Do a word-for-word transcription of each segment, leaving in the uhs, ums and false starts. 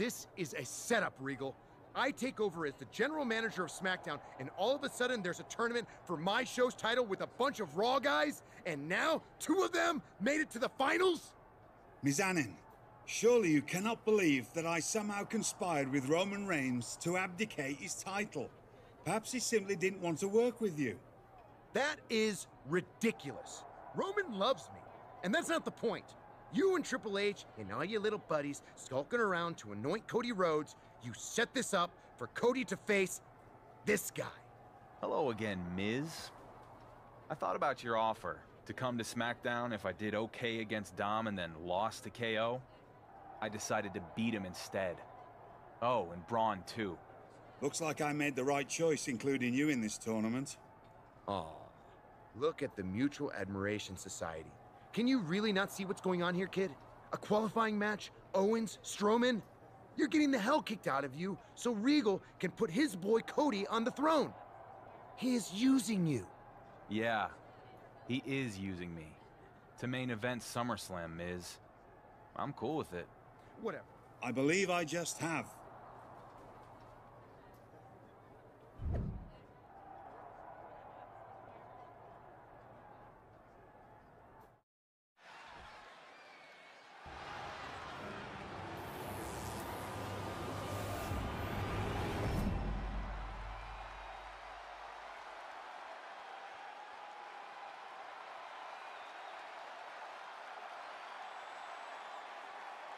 This is a setup, Regal. I take over as the general manager of SmackDown, and all of a sudden there's a tournament for my show's title with a bunch of Raw guys, and now two of them made it to the finals? Mizanin, surely you cannot believe that I somehow conspired with Roman Reigns to abdicate his title. Perhaps he simply didn't want to work with you. That is ridiculous. Roman loves me, and that's not the point. You and Triple H and all your little buddies skulking around to anoint Cody Rhodes, you set this up for Cody to face this guy. Hello again, Miz. I thought about your offer to come to SmackDown if I did okay against Dom and then lost to K O. I decided to beat him instead. Oh, and Braun too. Looks like I made the right choice, including you in this tournament. Aw, look at the Mutual Admiration Society. Can you really not see what's going on here, kid? A qualifying match, Owens, Strowman? You're getting the hell kicked out of you so Regal can put his boy Cody on the throne. He is using you. Yeah, he is using me. To main event SummerSlam, Miz. I'm cool with it. Whatever. I believe I just have.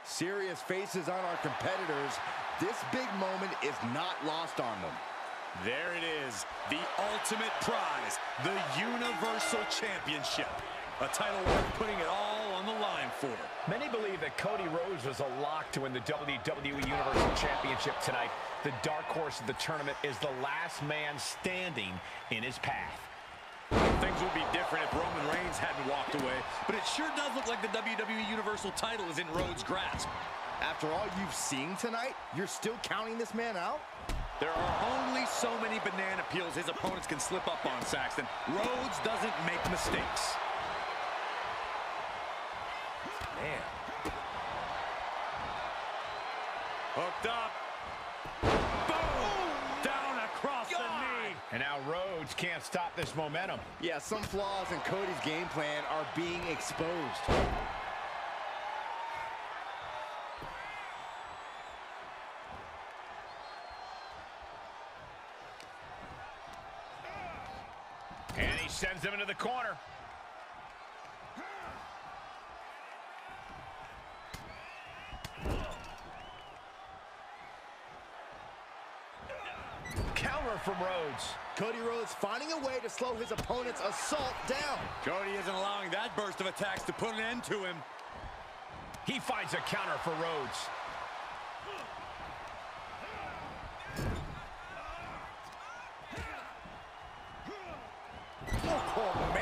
Serious faces on our competitors. This big moment is not lost on them. There it is, the ultimate prize, the Universal Championship. A title worth putting it all on the line for. Many believe that Cody Rhodes was a lock to win the W W E Universal Championship tonight. The dark horse of the tournament is the last man standing in his path. Things would be different if Roman Reigns hadn't walked away, but it sure does look like the W W E Universal title is in Rhodes' grasp. After all you've seen tonight, you're still counting this man out? There are only so many banana peels his opponents can slip up on, Saxton. Rhodes doesn't make mistakes. Man. Hooked up. And now Rhodes can't stop this momentum. Yeah, some flaws in Cody's game plan are being exposed. And he sends him into the corner. From Rhodes. Cody Rhodes finding a way to slow his opponent's assault down. Cody isn't allowing that burst of attacks to put an end to him. He finds a counter for Rhodes. Oh, man.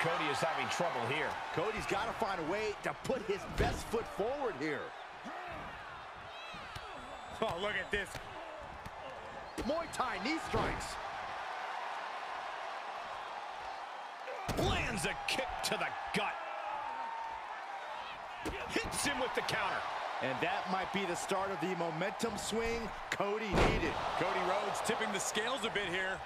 Cody is having trouble here. Cody's got to find a way to put his best foot forward here. Oh, look at this. Muay Thai knee strikes. Lands a kick to the gut. Hits him with the counter. And that might be the start of the momentum swing Cody needed. Cody Rhodes tipping the scales a bit here.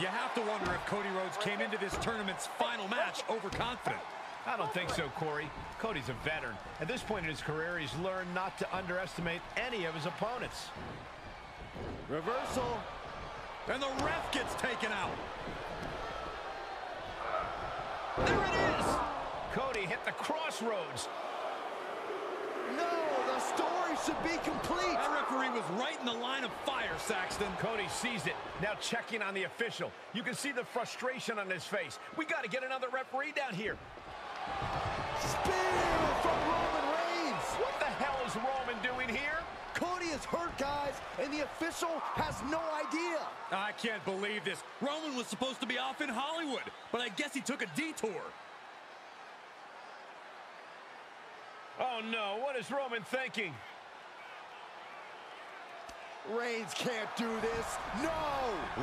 You have to wonder if Cody Rhodes came into this tournament's final match overconfident. I don't think so, Corey. Cody's a veteran. At this point in his career, he's learned not to underestimate any of his opponents. Reversal. And the ref gets taken out. There it is! Cody hit the crossroads. No, the story should be complete. That referee was right in the line of fire, Saxton. Cody sees it, now checking on the official. You can see the frustration on his face. We got to get another referee down here. Spear from Roman Reigns. What the hell is Roman doing here? Cody is hurt, guys, and the official has no idea. I can't believe this. Roman was supposed to be off in Hollywood, but I guess he took a detour. Oh, no. What is Roman thinking? Reigns can't do this. No!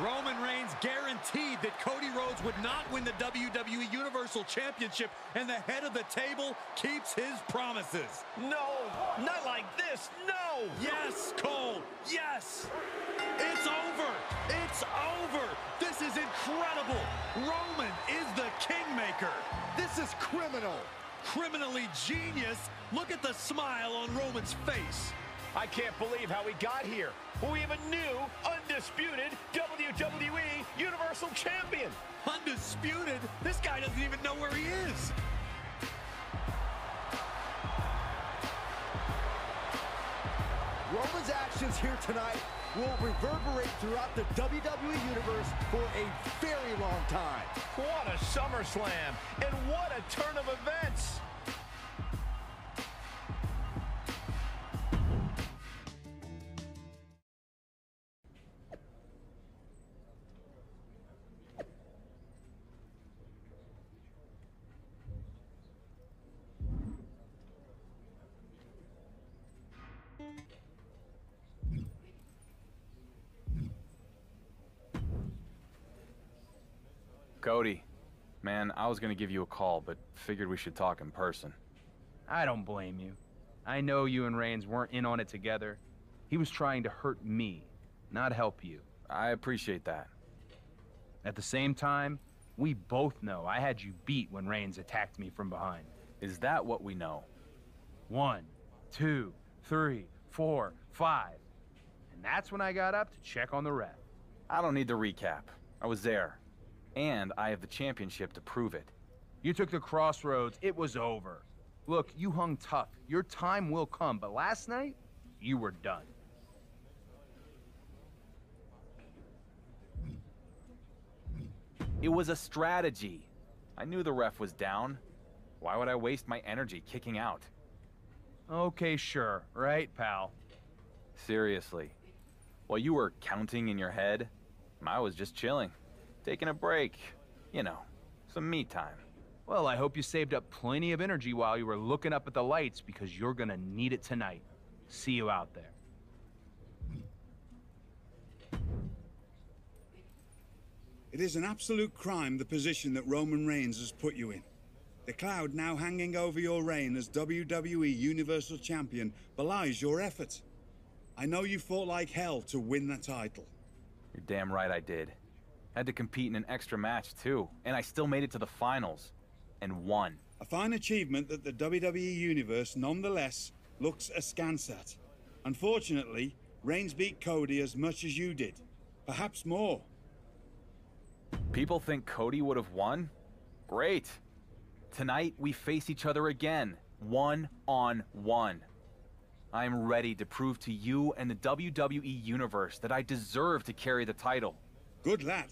Roman Reigns guaranteed that Cody Rhodes would not win the W W E Universal Championship, and the head of the table keeps his promises. No! Not like this! No! Yes, Cole! Yes! It's over! It's over! This is incredible! Roman is the kingmaker! This is criminal! Criminally genius! Look at the smile on Roman's face. I can't believe how we got here. We have a new, undisputed W W E Universal Champion. Undisputed? This guy doesn't even know where he is. Roman's actions here tonight will reverberate throughout the W W E Universe for a very long time. What a SummerSlam, and what a turn of events. Cody, man, I was gonna give you a call, but figured we should talk in person. I don't blame you. I know you and Reigns weren't in on it together. He was trying to hurt me, not help you. I appreciate that. At the same time, we both know I had you beat when Reigns attacked me from behind. Is that what we know? One, two, three, four, five. And that's when I got up to check on the ref. I don't need to recap. I was there. And I have the championship to prove it. You took the crossroads. It was over. Look, you hung tough. Your time will come, but last night, you were done. It was a strategy. I knew the ref was down. Why would I waste my energy kicking out? Okay, sure. Right, pal? Seriously. While you were counting in your head, I was just chilling. Taking a break, you know, some me time. Well, I hope you saved up plenty of energy while you were looking up at the lights, because you're gonna need it tonight. See you out there. It is an absolute crime, the position that Roman Reigns has put you in. The cloud now hanging over your reign as W W E Universal Champion belies your efforts. I know you fought like hell to win the title. You're damn right I did. Had to compete in an extra match, too, and I still made it to the finals, and won. A fine achievement that the W W E Universe, nonetheless, looks askance at. Unfortunately, Reigns beat Cody as much as you did, perhaps more. People think Cody would have won? Great. Tonight, we face each other again, one on one. I'm ready to prove to you and the W W E Universe that I deserve to carry the title. Good lad.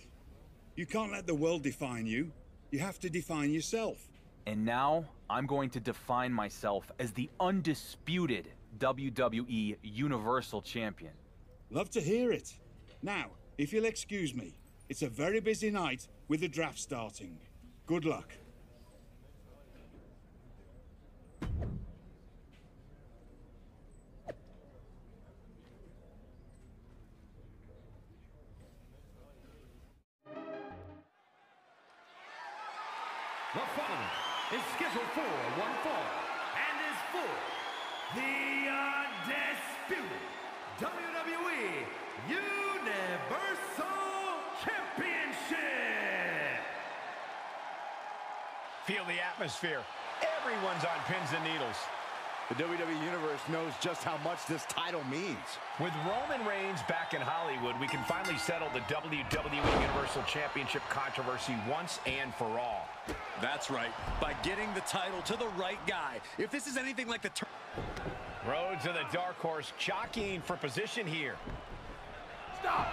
You can't let the world define you. You have to define yourself. And now, I'm going to define myself as the undisputed W W E Universal Champion. Love to hear it. Now, if you'll excuse me, it's a very busy night with the draft starting. Good luck. The following is scheduled for one fall and is for the undisputed W W E Universal Championship. Feel the atmosphere. Everyone's on pins and needles. The W W E Universe knows just how much this title means. With Roman Reigns back in Hollywood, we can finally settle the W W E Universal Championship controversy once and for all. That's right, by getting the title to the right guy. If this is anything like the... Rhodes and the Dark Horse jockeying for position here. Stop!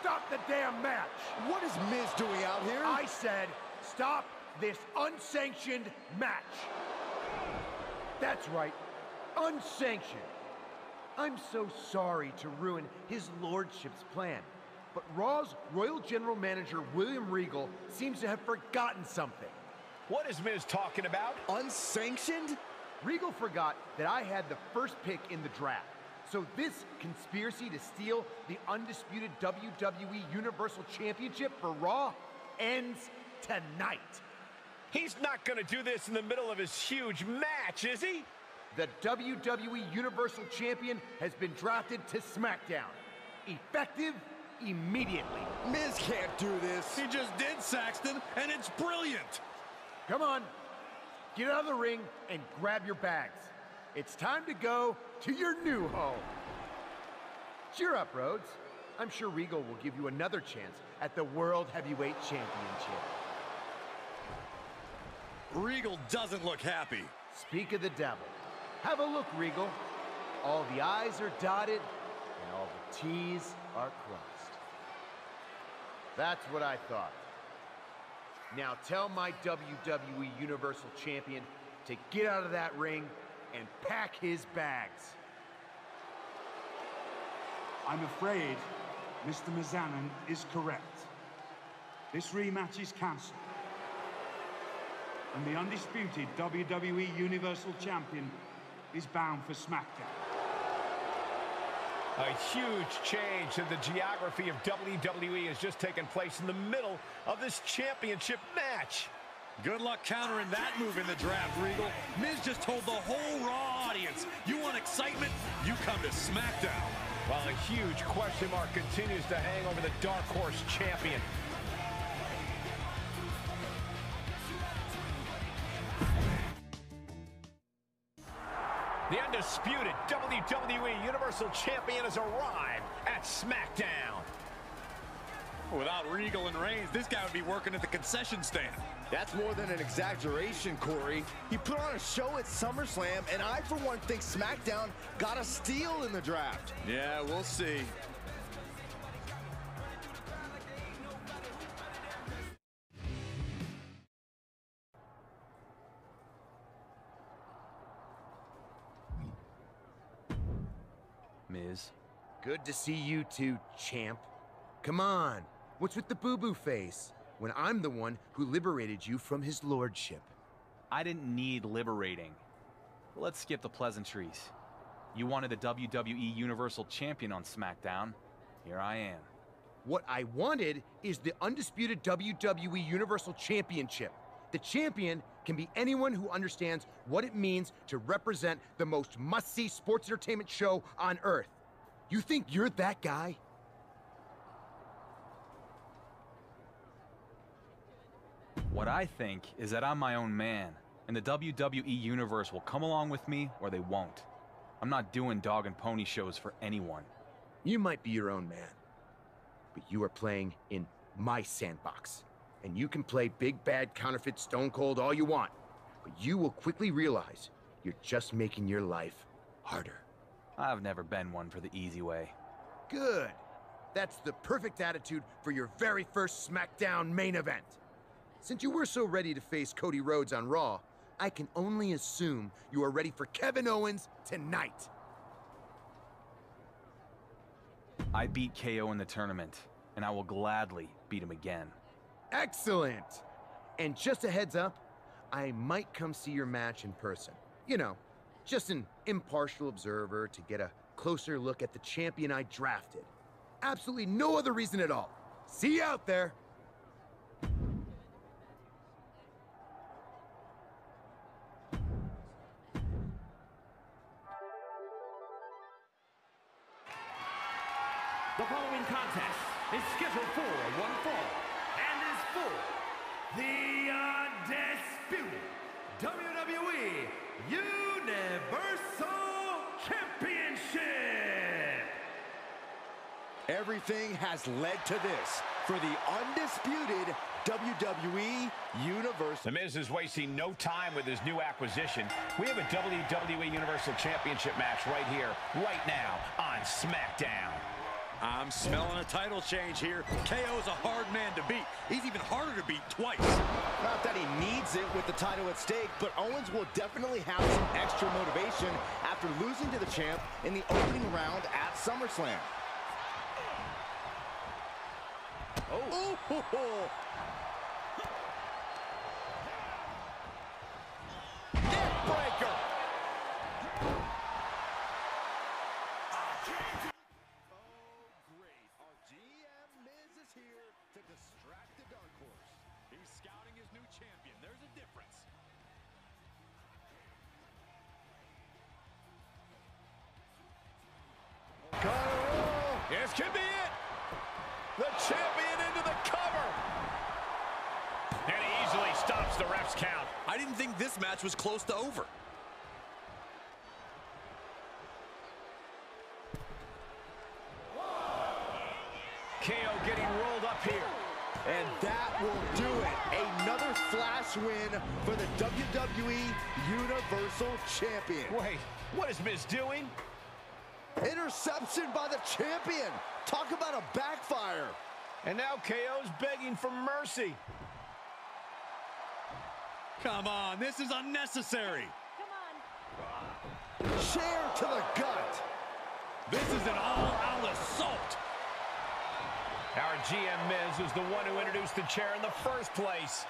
Stop the damn match! What is Miz doing out here? I said, stop this unsanctioned match. That's right. Unsanctioned. I'm so sorry to ruin his lordship's plan, but Raw's Royal General Manager William Regal seems to have forgotten something. What is Miz talking about? Unsanctioned? Regal forgot that I had the first pick in the draft. So this conspiracy to steal the undisputed W W E Universal Championship for Raw ends tonight. He's not going to do this in the middle of his huge match, is he? The W W E Universal Champion has been drafted to SmackDown. Effective immediately. Miz can't do this. He just did, Saxton, and it's brilliant. Come on, get out of the ring and grab your bags. It's time to go to your new home. Cheer up, Rhodes. I'm sure Regal will give you another chance at the World Heavyweight Championship. Regal doesn't look happy. Speak of the devil. Have a look, Regal. All the I's are dotted and all the T's are crossed. That's what I thought. Now tell my W W E Universal Champion to get out of that ring and pack his bags. I'm afraid Mister Mizanin is correct. This rematch is cancelled. And the undisputed W W E Universal Champion is bound for SmackDown. A huge change in the geography of W W E has just taken place in the middle of this championship match. Good luck countering that move in the draft, Regal. Miz just told the whole Raw audience, you want excitement? You come to SmackDown. While a huge question mark continues to hang over the Dark Horse Champion. The undisputed W W E Universal Champion has arrived at SmackDown. Without Regal and Reigns, this guy would be working at the concession stand. That's more than an exaggeration, Corey. He put on a show at SummerSlam, and I, for one, think SmackDown got a steal in the draft. Yeah, we'll see. Miz. Good to see you too, champ. Come on, what's with the boo-boo face? When I'm the one who liberated you from his lordship. I didn't need liberating. Let's skip the pleasantries. You wanted the W W E Universal Champion on SmackDown. Here I am. What I wanted is the undisputed W W E Universal Championship. The champion can be anyone who understands what it means to represent the most must-see sports entertainment show on earth. You think you're that guy? What I think is that I'm my own man, and the W W E Universe will come along with me or they won't. I'm not doing dog and pony shows for anyone. You might be your own man, but you are playing in my sandbox. And you can play big, bad, counterfeit, stone cold all you want, but you will quickly realize you're just making your life harder. I've never been one for the easy way. Good. That's the perfect attitude for your very first SmackDown main event. Since you were so ready to face Cody Rhodes on Raw, I can only assume you are ready for Kevin Owens tonight. I beat K O in the tournament, and I will gladly beat him again. Excellent! And just a heads up, I might come see your match in person. You know, just an impartial observer to get a closer look at the champion I drafted. Absolutely no other reason at all. See you out there! The following contest is scheduled for one fall. For the undisputed W W E Universal Championship. Everything has led to this for the undisputed W W E Universal. The Miz is wasting no time with his new acquisition. We have a W W E Universal Championship match right here, right now on SmackDown. I'm smelling a title change here. K O's a hard man to beat. He's even harder to beat twice. Not that he needs it with the title at stake, but Owens will definitely have some extra motivation after losing to the champ in the opening round at SummerSlam. Oh! Ooh. Neck breaker! makes the refs count. I didn't think this match was close to over. K O getting rolled up here. And that will do it. Another flash win for the W W E Universal Champion. Wait, what is Miz doing? Interception by the champion. Talk about a backfire. And now K O's begging for mercy. Come on, this is unnecessary. Come on. Chair to the gut. This is an all-out assault. Our G M Miz is the one who introduced the chair in the first place.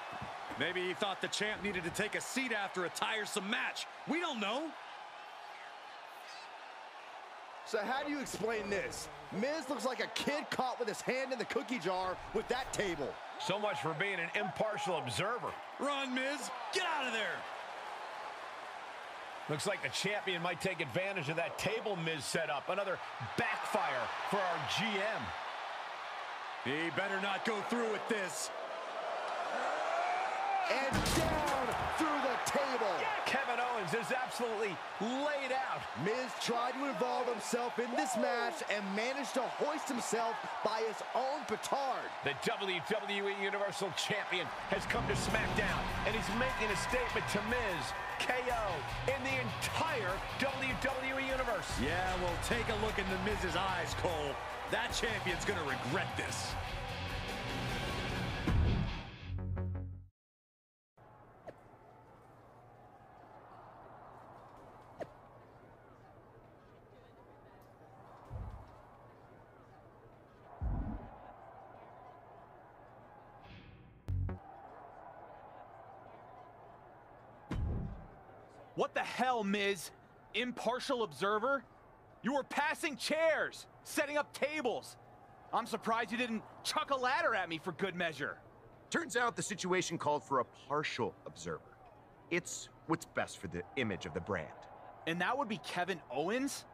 Maybe he thought the champ needed to take a seat after a tiresome match. We don't know. So how do you explain this? Miz looks like a kid caught with his hand in the cookie jar with that table. So much for being an impartial observer. Run, Miz. Get out of there. Looks like the champion might take advantage of that table Miz set up. Another backfire for our G M. He better not go through with this. And down through the table. Yeah, Kevin Owens is absolutely laid out. Miz tried to involve himself in this match and managed to hoist himself by his own petard. The W W E Universal Champion has come to SmackDown, and he's making a statement to Miz, K O, and the entire W W E Universe. Yeah, well, take a look into Miz's eyes, Cole. That champion's gonna regret this. What the hell, Miz? Impartial observer? You were passing chairs, setting up tables. I'm surprised you didn't chuck a ladder at me for good measure. Turns out the situation called for a partial observer. It's what's best for the image of the brand. And that would be Kevin Owens?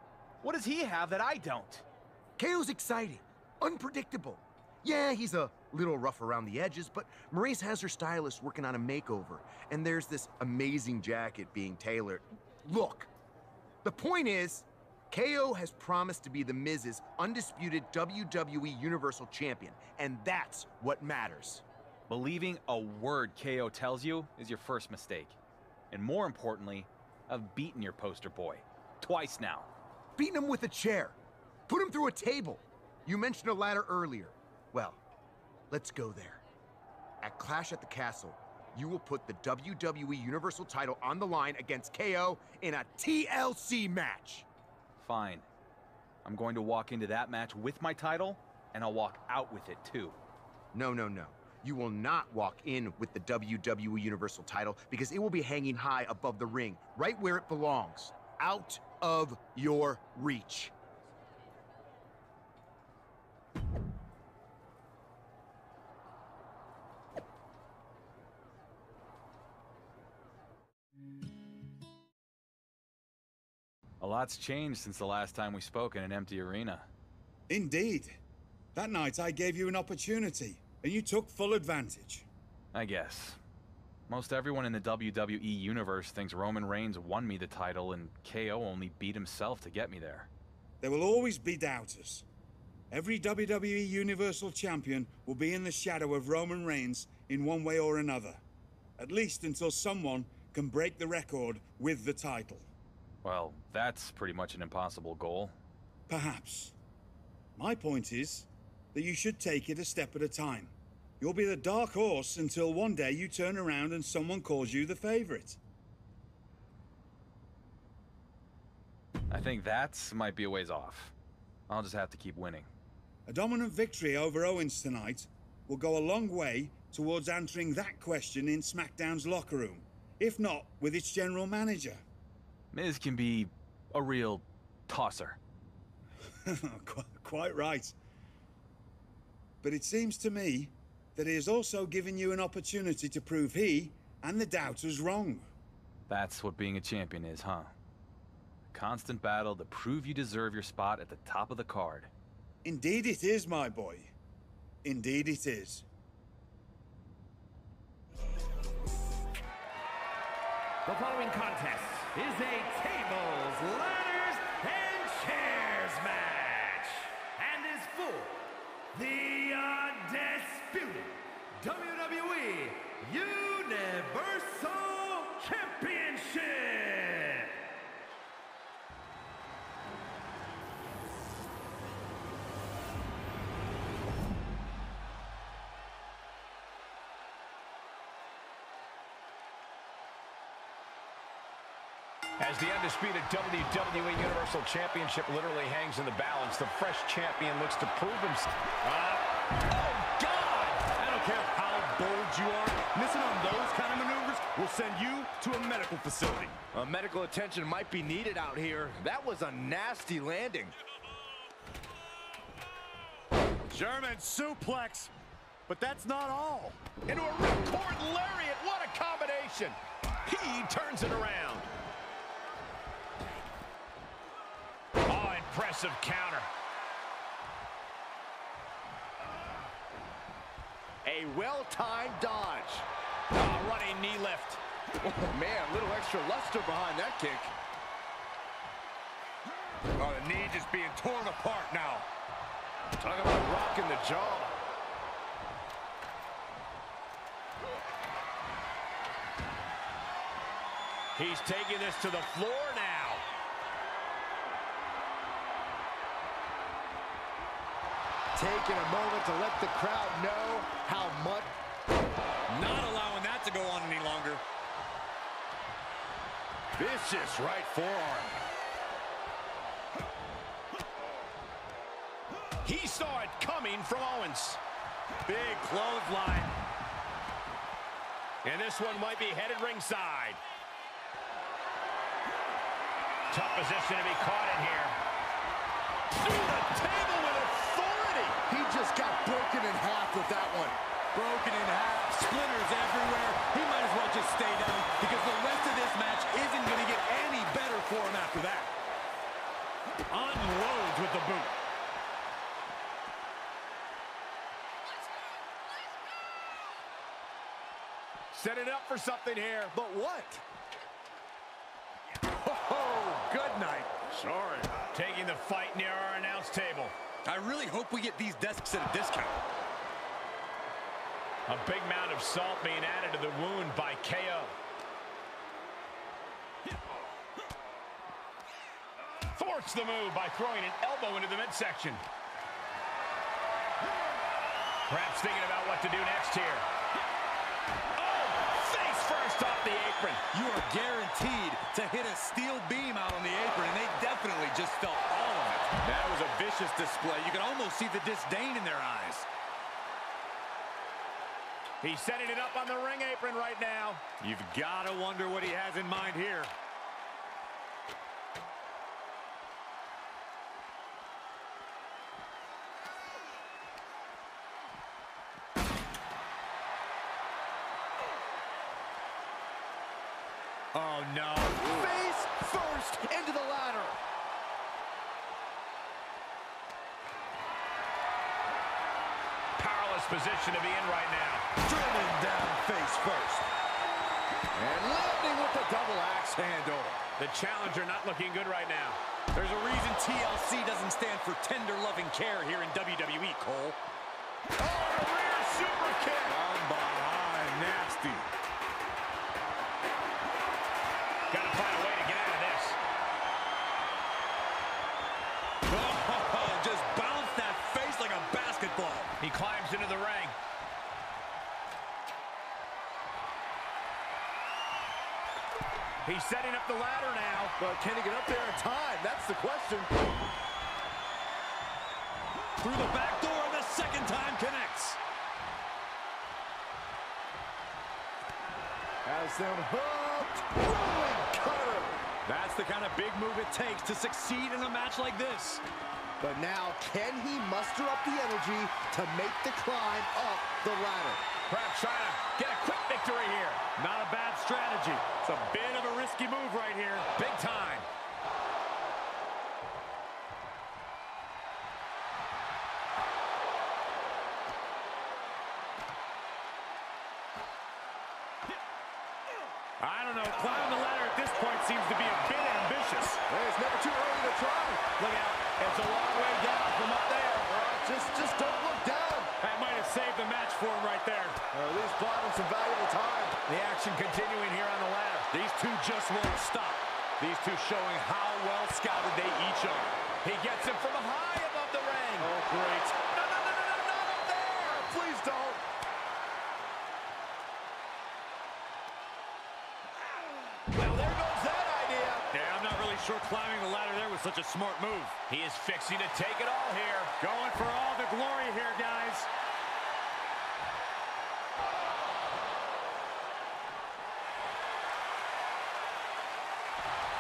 What does he have that I don't? K O's exciting, unpredictable. Yeah, he's a little rough around the edges, but Maryse has her stylist working on a makeover, and there's this amazing jacket being tailored. Look, the point is, K O has promised to be the Miz's undisputed W W E Universal Champion, and that's what matters. Believing a word K O tells you is your first mistake. And more importantly, I've beaten your poster boy. Twice now. Beaten him with a chair. Put him through a table. You mentioned a ladder earlier. Well, let's go there. At Clash at the Castle, you will put the W W E Universal title on the line against K O in a T L C match. Fine. I'm going to walk into that match with my title, and I'll walk out with it too. No, no, no. You will not walk in with the W W E Universal title because it will be hanging high above the ring, right where it belongs, out of your reach. A lot's changed since the last time we spoke in an empty arena. Indeed. That night I gave you an opportunity, and you took full advantage. I guess. Most everyone in the W W E Universe thinks Roman Reigns won me the title, and K O only beat himself to get me there. There will always be doubters. Every W W E Universal Champion will be in the shadow of Roman Reigns in one way or another. At least until someone can break the record with the title. Well, that's pretty much an impossible goal. Perhaps. My point is that you should take it a step at a time. You'll be the dark horse until one day you turn around and someone calls you the favorite. I think that might be a ways off. I'll just have to keep winning. A dominant victory over Owens tonight will go a long way towards answering that question in SmackDown's locker room, if not with its general manager. Miz can be a real tosser. Quite right. But it seems to me that he has also given you an opportunity to prove he and the doubters wrong. That's what being a champion is, huh? A constant battle to prove you deserve your spot at the top of the card. Indeed it is, my boy. Indeed it is. The following contest is a tables, ladders, and chairs match, and is for the undisputed W W E Universal Championship. As the undisputed W W E Universal Championship literally hangs in the balance, the fresh champion looks to prove himself. Uh, oh, God! I don't care how bold you are, missing on those kind of maneuvers will send you to a medical facility. Uh, medical attention might be needed out here. That was a nasty landing. German suplex, but that's not all. Into a ripcord lariat, what a combination! He turns it around. Impressive counter. A well-timed dodge. Oh, running knee lift. Oh, man, a little extra luster behind that kick. Oh, the knee just being torn apart now. Talking about rocking the jaw. He's taking this to the floor now. Taking a moment to let the crowd know how much. Not allowing that to go on any longer. Vicious right forearm. He saw it coming from Owens. Big clothesline. And this one might be headed ringside. Tough position to be caught in here. Through the table with a He just got broken in half with that one. Broken in half, splinters everywhere. He might as well just stay down because the rest of this match isn't going to get any better for him after that. Unloads with the boot. Set it up for something here. But what? Oh, good night. Sorry. Taking the fight near our announce table. I really hope we get these desks at a discount. A big amount of salt being added to the wound by K O. Thwarts the move by throwing an elbow into the midsection. Perhaps thinking about what to do next here. Oh, face first off the apron. You are guaranteed to hit a steel beam out on the apron, and they definitely just felt all of it. That was a vicious display. You can almost see the disdain in their eyes. He's setting it up on the ring apron right now. You've got to wonder what he has in mind here. Oh, no. Ooh. Face first into the ladder. Position to be in right now. Driven down face first. And landing with the double axe handle. The challenger not looking good right now. There's a reason T L C doesn't stand for tender loving care here in W W E, Cole. Oh, a rear super kick. Down behind, nasty. Gotta find a way to get out of this. Oh, just bounce that face like a basketball. He climbs into the ring. He's setting up the ladder now. But can he get up there in time? That's the question. Through the back door, and the second time connects. Has them hooked. Rolling cutter. That's the kind of big move it takes to succeed in a match like this. But now, can he muster up the energy to make the climb up the ladder? Perhaps trying to get a quick victory here. Not a bad strategy. It's a bit of a risky move right here. Big time. I don't know. Climbing the ladder at this point seems to be a bit ambitious. Hey, it's never too early to try. Look out. It's a long way down from up there. Right, just, just don't look down. That might have saved the match for him right there. Or at least bought him some valuable time. The action continuing here on the ladder. These two just won't stop. These two showing how well scouted they each are. He gets him from high above the ring. Oh, great. No, no, no, no, no, not up there. Please don't. Well, there goes that idea. Yeah, I'm not really sure climbing the ladder there was such a smart move. He is fixing to take it all here. Going for all the glory here, guys.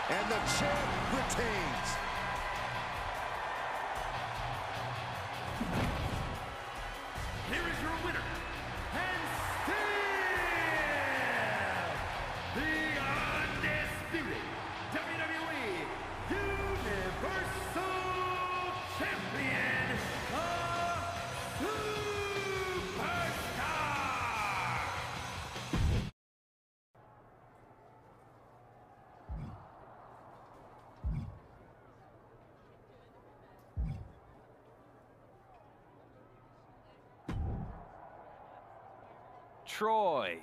And the champ retains. Here is your winner, and still the undisputed W W E Universal Champion, the Superstar. Troy,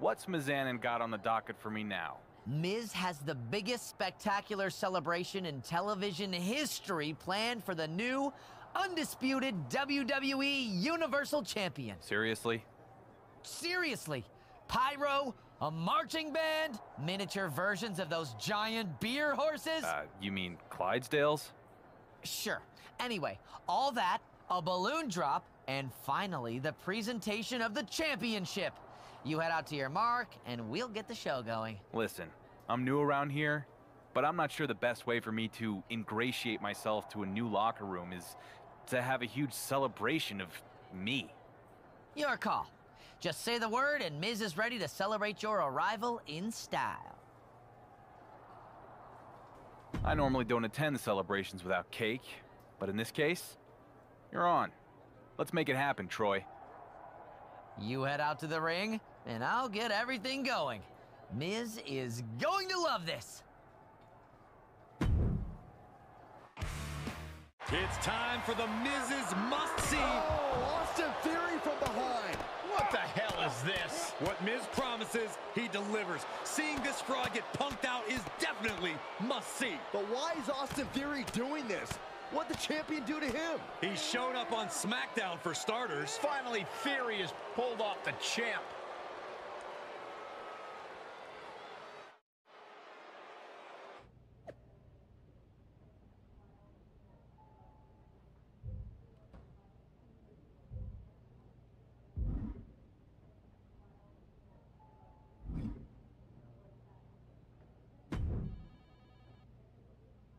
what's Mizanin got on the docket for me now? Miz has the biggest spectacular celebration in television history planned for the new, undisputed W W E Universal Champion. Seriously? Seriously. Pyro, a marching band, miniature versions of those giant beer horses. Uh, you mean Clydesdales? Sure. Anyway, all that, a balloon drop, and finally, the presentation of the championship. You head out to your mark, and we'll get the show going. Listen, I'm new around here, but I'm not sure the best way for me to ingratiate myself to a new locker room is to have a huge celebration of me. Your call. Just say the word, and Miz is ready to celebrate your arrival in style. I normally don't attend the celebrations without cake, but in this case, you're on. Let's make it happen, Troy. You head out to the ring, and I'll get everything going. Miz is going to love this. It's time for the Miz's must-see. Oh, Austin Theory from behind. What the hell is this? What Miz promises, he delivers. Seeing this fraud get punked out is definitely must-see. But why is Austin Theory doing this? What'd the champion do to him? He showed up on SmackDown for starters. Finally, Theory is pulled off the champ.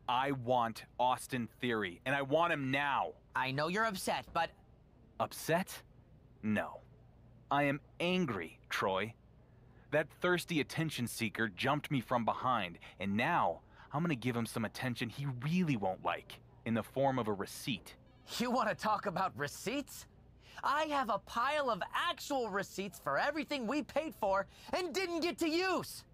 I want Austin Theory, and I want him now. I know you're upset, but... Upset? No. I am angry, Troy. That thirsty attention seeker jumped me from behind, and now I'm gonna give him some attention he really won't like, in the form of a receipt. You wanna talk about receipts? I have a pile of actual receipts for everything we paid for and didn't get to use.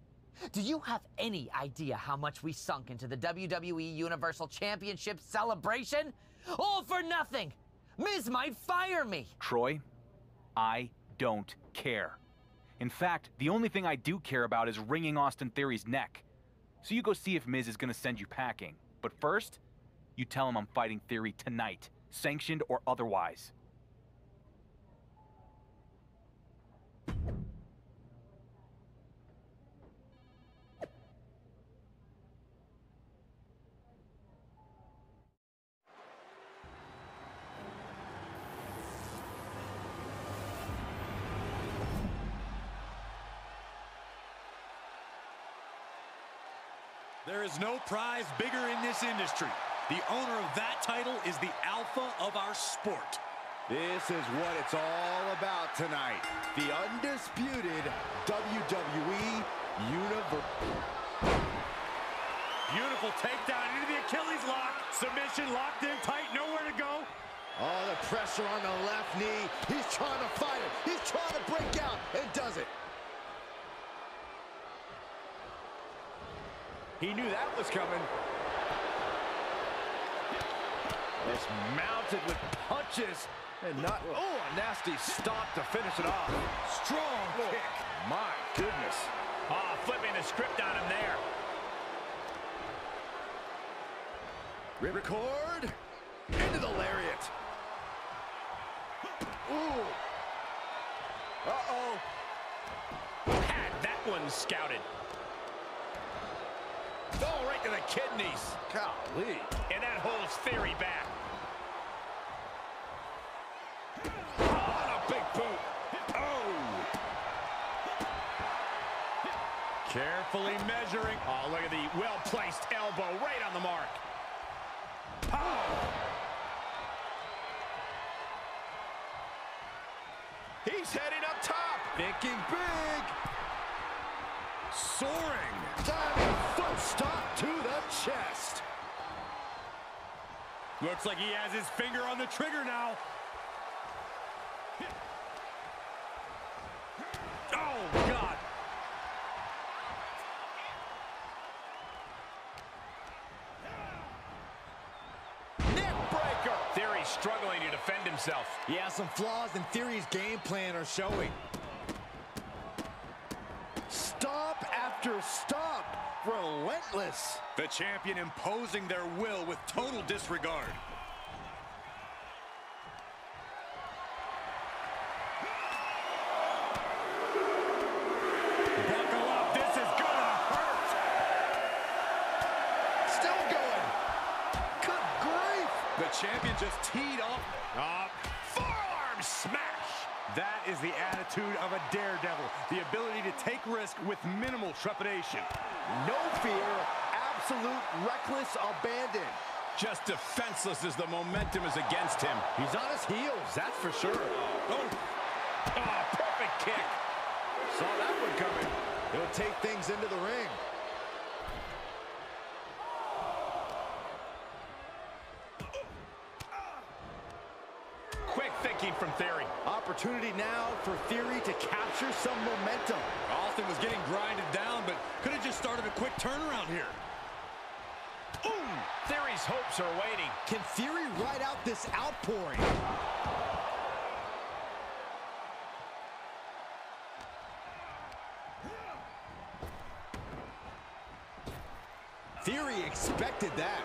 Do you have any idea how much we sunk into the W W E Universal Championship celebration? All for nothing! Miz might fire me! Troy, I don't care. In fact, the only thing I do care about is wringing Austin Theory's neck. So you go see if Miz is gonna send you packing. But first, you tell him I'm fighting Theory tonight, sanctioned or otherwise. There is no prize bigger in this industry. The owner of that title is the alpha of our sport. This is what it's all about tonight. The undisputed W W E Universal. Beautiful takedown into the Achilles lock. Submission locked in tight, nowhere to go. All the pressure on the left knee. He's trying to fight it. He's trying to break out and does it. He knew that was coming. This mounted with punches. And not, oh, a nasty stop to finish it off. Strong kick. My goodness. Ah, oh, flipping the script on him there. Ripcord. Into the lariat. Ooh. Uh-oh. Had that one scouted. Oh, right to the kidneys. Golly. And that holds Theory back. Carefully measuring. Oh, look at the well-placed elbow right on the mark. Oh. He's heading up top. Thinking big. Soaring. Diving foot stomp to the chest. Looks like he has his finger on the trigger now. Oh, God. Struggling to defend himself. Yeah, some flaws in Theory's game plan are showing. Stop after stop. Relentless. The champion imposing their will with total disregard. Champion just teed up. Up. Forearm smash. That is the attitude of a daredevil. The ability to take risk with minimal trepidation. No fear. Absolute reckless abandon. Just defenseless as the momentum is against him. He's on his heels, that's for sure. Oh, oh perfect kick. Saw that one coming. He'll take things into the ring. From Theory. Opportunity now for Theory to capture some momentum. Austin was getting grinded down, but could have just started a quick turnaround here. Ooh! Theory's hopes are waiting. Can Theory ride out this outpouring? Theory expected that.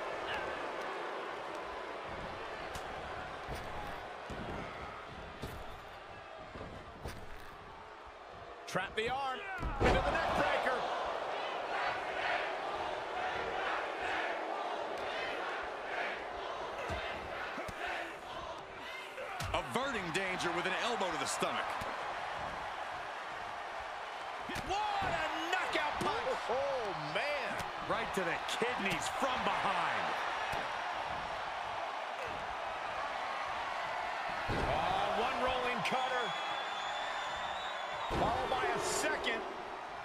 Trap the arm, into the neck breaker. Averting danger with an elbow to the stomach. What a knockout punch! Oh, man. Right to the kidneys from behind. Oh, one rolling cutter. Followed by a second.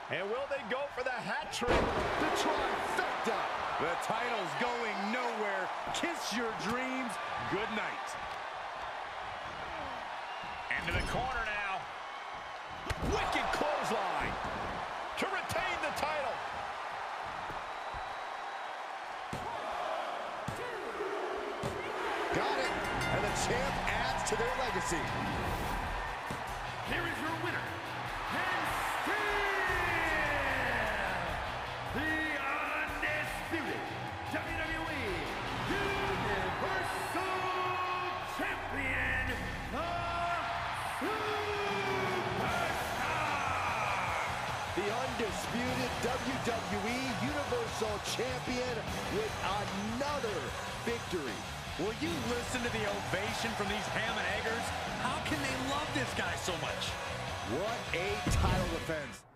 And will they go for the hat trick? The trifecta. The title's going nowhere. Kiss your dreams. Good night. Into the corner now. Wicked clothesline. To retain the title. Got it. And the champ adds to their legacy. Here is your winner. Undisputed W W E Universal Champion with another victory. Will you listen to the ovation from these ham and eggers? How can they love this guy so much? What a title defense.